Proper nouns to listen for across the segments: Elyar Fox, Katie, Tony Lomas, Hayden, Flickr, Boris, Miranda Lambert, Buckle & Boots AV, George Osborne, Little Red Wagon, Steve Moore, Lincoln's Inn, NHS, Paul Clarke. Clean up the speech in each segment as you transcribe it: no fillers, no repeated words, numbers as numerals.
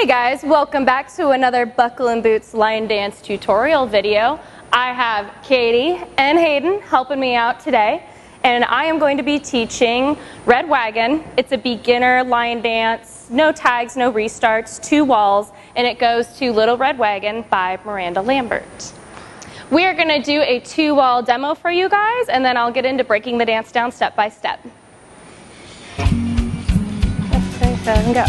Hey guys, welcome back to another Buckle and Boots line dance tutorial video. I have Katie and Hayden helping me out today, and I am going to be teaching Red Wagon. It's a beginner line dance, no tags, no restarts, two walls, and it goes to Little Red Wagon by Miranda Lambert. We are going to do a two-wall demo for you guys, and then I'll get into breaking the dance down step by step. Let's go ahead and go.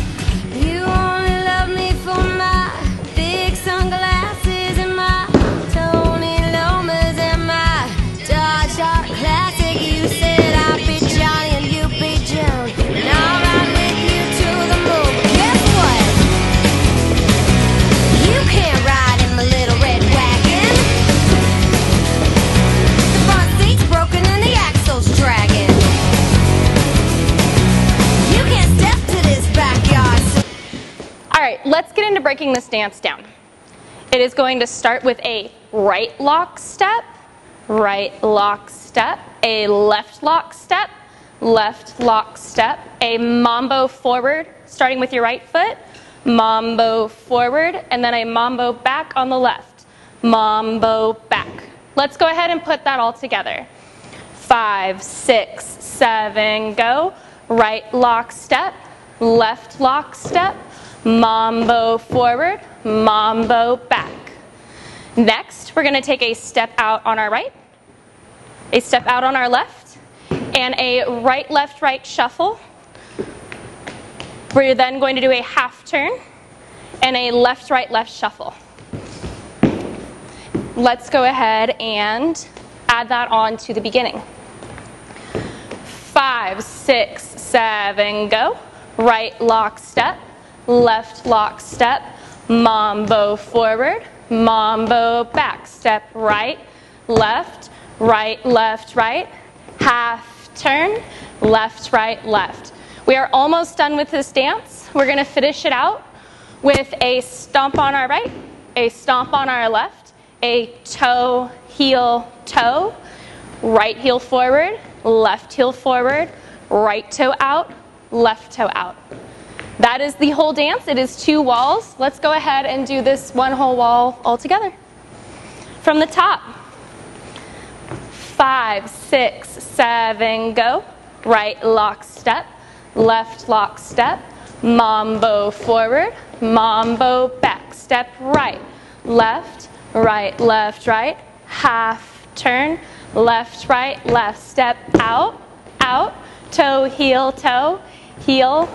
Let's get into breaking this dance down. It is going to start with a right lock step, a left lock step, a mambo forward, starting with your right foot, mambo forward, and then a mambo back on the left, mambo back. Let's go ahead and put that all together. 5, 6, 7, go. Right lock step, left lock step, mambo forward, mambo back. Next, we're going to take a step out on our right, a step out on our left, and a right, left, right shuffle. We're then going to do a half turn and a left, right, left shuffle. Let's go ahead and add that on to the beginning. 5, 6, 7, go. Right lock step, left lock step, mambo forward, mambo back, step right, right, half turn, left, right, left. We are almost done with this dance. We're going to finish it out with a stomp on our right, a stomp on our left, a toe, right heel forward, left heel forward, right toe out, left toe out. That is the whole dance. It is two walls. Let's go ahead and do this one whole wall all together. From the top, 5, 6, 7, go. Right lock step, left lock step, mambo forward, mambo back, step right, left, right, half turn, left, right, left, step out, out, toe, heel, heel,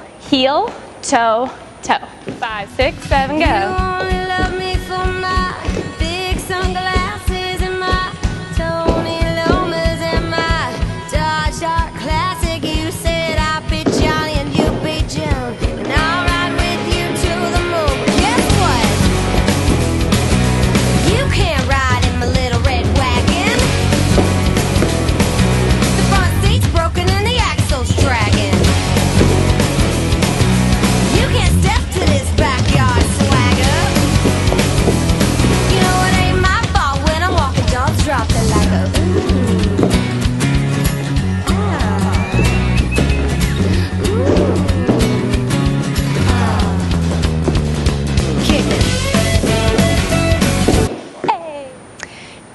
toe, toe. 5, 6, 7, go. You only love me for my big sunglasses and my Tony Lomas and my Dodge Dart Classic. You said I'd be Johnny and you'd be June, and I'll ride with you to the moon. Guess what? You can't ride in my Little Red Wagon. The front seat's broken and the axle's dragging.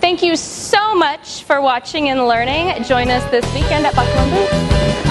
Thank you so much for watching and learning. Join us this weekend at Buckle and Boots.